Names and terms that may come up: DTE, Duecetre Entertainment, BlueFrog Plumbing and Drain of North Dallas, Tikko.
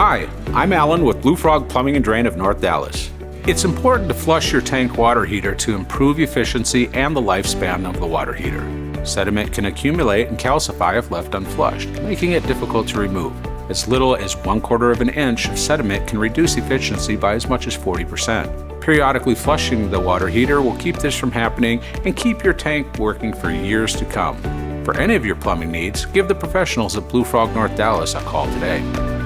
Hi, I'm Alan with BlueFrog Plumbing and Drain of North Dallas. It's important to flush your tank water heater to improve efficiency and the lifespan of the water heater. Sediment can accumulate and calcify if left unflushed, making it difficult to remove. As little as 1/4 of an inch of sediment can reduce efficiency by as much as 40%. Periodically flushing the water heater will keep this from happening and keep your tank working for years to come. For any of your plumbing needs, give the professionals at BlueFrog North Dallas a call today.